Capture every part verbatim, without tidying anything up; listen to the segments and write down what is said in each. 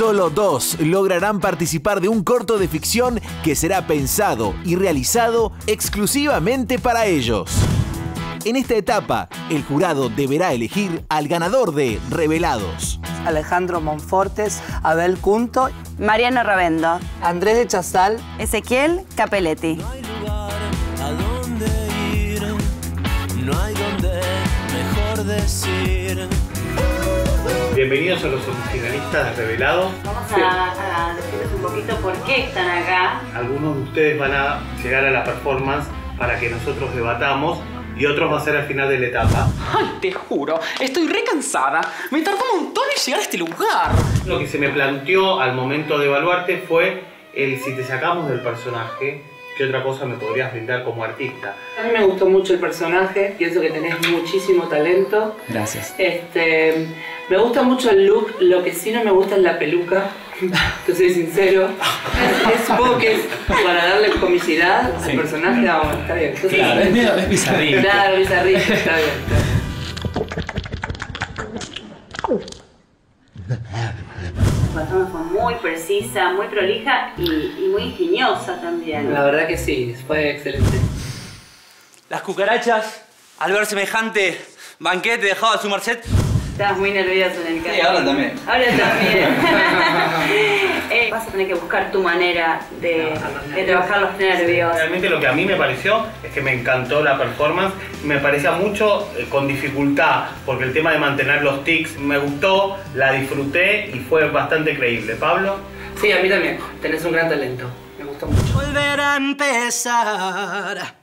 Solo dos lograrán participar de un corto de ficción que será pensado y realizado exclusivamente para ellos. En esta etapa, el jurado deberá elegir al ganador de Revelados. Alejandro Monfortes, Abel Cunto, Mariano Ravendo, Andrés de Chazal, Ezequiel Capelletti. No hay lugar a donde ir, no hay donde mejor decir. Bienvenidos a los finalistas de Revelados. Vamos a, a decirles un poquito por qué están acá. Algunos de ustedes van a llegar a la performance para que nosotros debatamos. Y otros va a ser al final de la etapa. Ay, te juro, estoy re cansada. Me tardó un montón en llegar a este lugar. Lo que se me planteó al momento de evaluarte fue el si te sacamos del personaje, ¿qué otra cosa me podrías brindar como artista? A mí me gustó mucho el personaje. Pienso que tenés muchísimo talento. Gracias. Este, me gusta mucho el look. Lo que sí no me gusta es la peluca. Te soy sincero. Supongo que es para darle comicidad sí. al personaje. Vamos, está bien. Entonces, claro, es medio bizarrito. Claro, bizarrito, está bien. La toma fue muy precisa, muy prolija y, y muy ingeniosa también. La verdad que sí, fue excelente. Las cucarachas, al ver semejante banquete dejado a su merced. Estabas muy nervioso en el caso. Sí, ahora también. Ahora también. eh, vas a tener que buscar tu manera de, no, de trabajar los nervios. Realmente lo que a mí me pareció es que me encantó la performance. Me parecía mucho eh, con dificultad, porque el tema de mantener los tics me gustó, la disfruté y fue bastante creíble. ¿Pablo? Sí, a mí también. Tenés un gran talento. Me gustó mucho. Volver a empezar.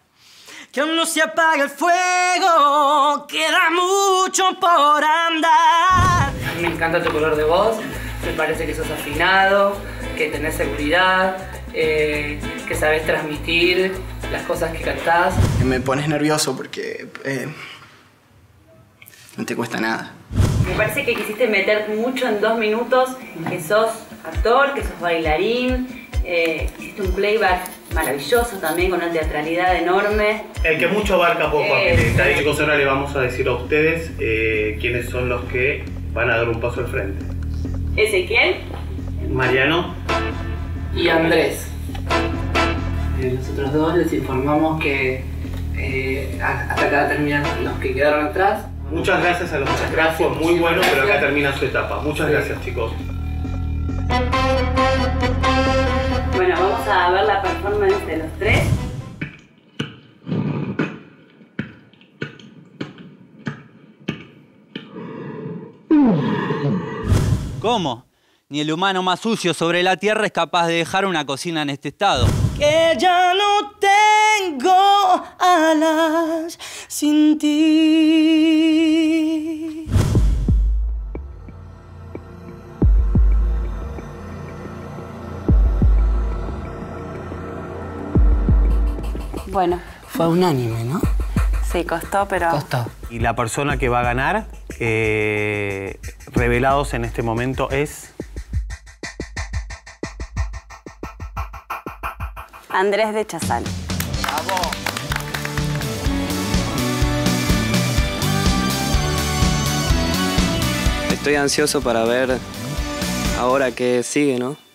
Que aún no se apaga el fuego, queda mucho por andar. A mí me encanta tu color de voz, me parece que sos afinado, que tenés seguridad, eh, que sabés transmitir las cosas que cantás. Me pones nervioso porque eh, no te cuesta nada. Me parece que quisiste meter mucho en dos minutos, que sos actor, que sos bailarín. Eh, hiciste un playback maravilloso también, con una teatralidad enorme. El que mucho abarca poco. Eh, eh, chicos, ahora le vamos a decir a ustedes eh, quiénes son los que van a dar un paso al frente. Ezequiel, Mariano y Andrés. Eh, los otros dos les informamos que eh, hasta acá terminan los que quedaron atrás. Muchas gracias a los muchas gracias, muy muchas bueno, gracias. Pero acá termina su etapa. Muchas sí. gracias, chicos. Bueno, vamos a ver la performance de los tres. ¿Cómo? Ni el humano más sucio sobre la tierra es capaz de dejar una cocina en este estado. Que ya no tengo alas sin ti. Bueno. Fue unánime, ¿no? Sí, costó, pero... Costó. Y la persona que va a ganar eh, Revelados en este momento es... Andrés de Chazal. ¡Bravo! Estoy ansioso para ver ahora qué sigue, ¿no?